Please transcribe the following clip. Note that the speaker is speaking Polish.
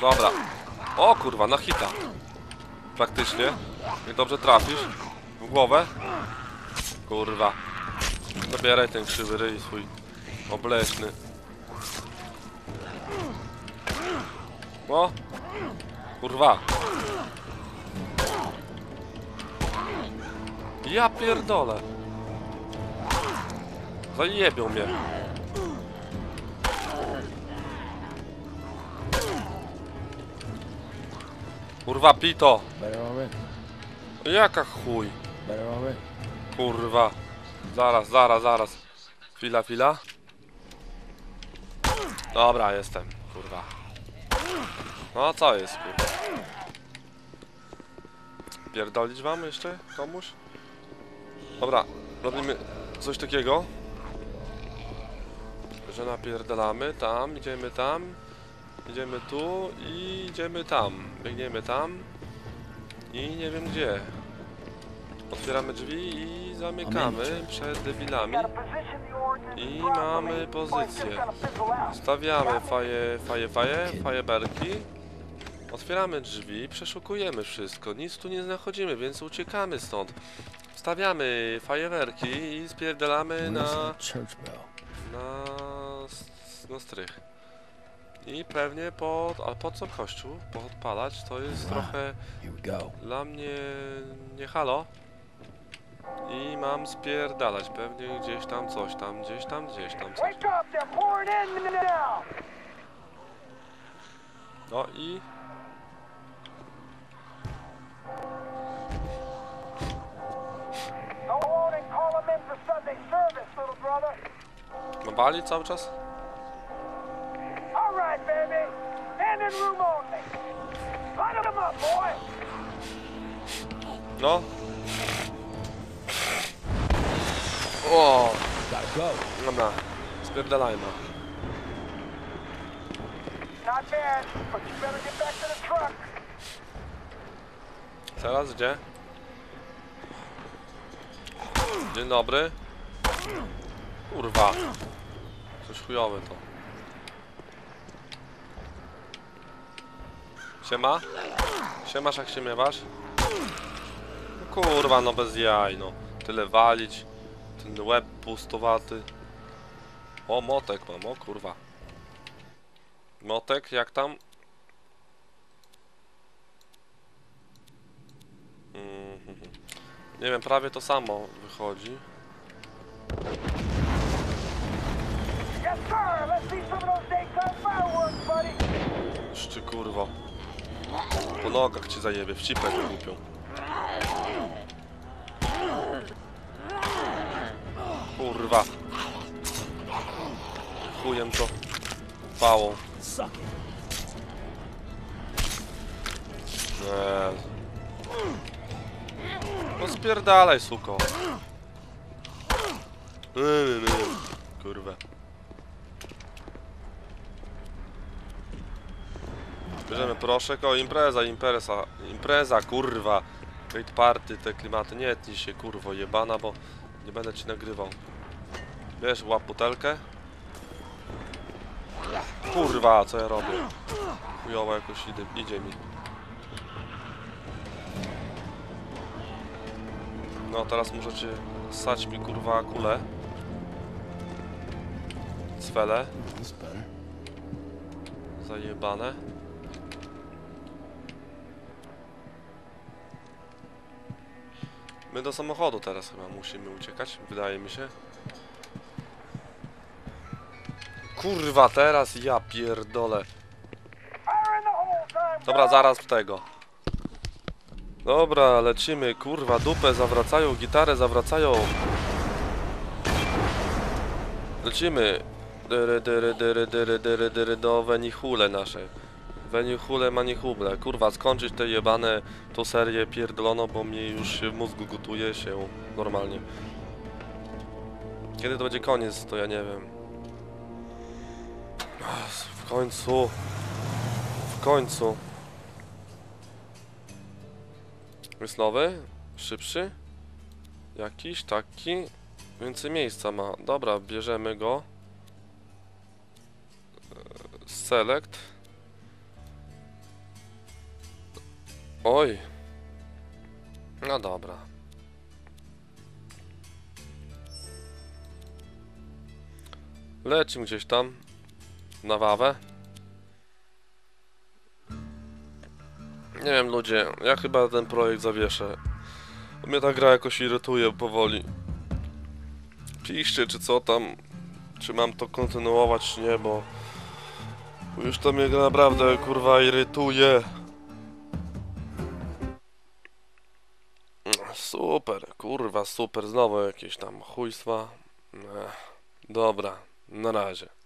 Dobra. O kurwa, na hita. Praktycznie. Jak dobrze trafisz w głowę. Kurwa. Zabieraj ten krzywy ryj swój obleśny. No. Kurwa. Ja pierdolę. Zajebią mnie. Kurwa, pito. Jaka chuj. Kurwa. Zaraz. Chwila. Dobra, jestem. Kurwa. No co jest, kurwa? Pierdolić wam jeszcze komuś? Dobra, robimy coś takiego, że napierdalamy tam, idziemy tu i idziemy tam, biegniemy tam i nie wiem gdzie. Otwieramy drzwi i zamykamy przed debilami i mamy pozycję. Stawiamy fajerwerki. Otwieramy drzwi, przeszukujemy wszystko, nic tu nie znachodzimy, więc uciekamy stąd. Stawiamy fajerwerki i spierdalamy na strych. I pewnie ale po co kościół podpalać, to jest trochę dla mnie nie halo. I mam spierdalać, pewnie gdzieś tam coś, tam gdzieś tam, gdzieś tam coś. No i... No bali cały czas? No. O. Dobra, spierdalajmy. Teraz gdzie? Dzień dobry. Kurwa. Coś chujowy to. Siema? Siemasz, jak się miewasz? No kurwa, no bez jaj, no. Tyle walić. Ten łeb pustowaty. O, motek mam, o kurwa. Motek, jak tam? Nie wiem, prawie to samo wychodzi. Szczy kurwo. Po nogach cię zajebie, w cipę cię kupią. Kurwa. Chujem to. Pałą. No spierdalaj, suko. Kurwa. Bierzemy proszek, o impreza, kurwa. Great party, te klimaty, nie tnij się, kurwo, jebana, bo nie będę ci nagrywał. Bierz, łap butelkę. Kurwa, co ja robię? Chujowa jakoś idzie mi. No teraz możecie ssać mi, kurwa, kulę. Cwele. Zajebane. My do samochodu teraz chyba musimy uciekać, wydaje mi się. Kurwa, teraz ja pierdolę. Dobra, zaraz tego. Dobra, lecimy, kurwa, dupę zawracają, gitarę zawracają. Lecimy. Do wenichule naszej. Wenichule manichule. Kurwa, skończyć te jebane tą serię pierdolono, bo mnie już w mózgu gotuje się normalnie. Kiedy to będzie koniec, to ja nie wiem. W końcu. W końcu. Jest nowy? Szybszy? Jakiś taki. Więcej miejsca ma. Dobra, bierzemy go. Select. Oj. No dobra. Lecimy gdzieś tam. Na Wawę. Nie wiem, ludzie, ja chyba ten projekt zawieszę. Mnie ta gra jakoś irytuje powoli. Piszcie, czy co tam, czy mam to kontynuować, czy nie, bo już to mnie naprawdę, kurwa, irytuje. Super, kurwa, super, znowu jakieś tam chujstwa. Dobra, na razie.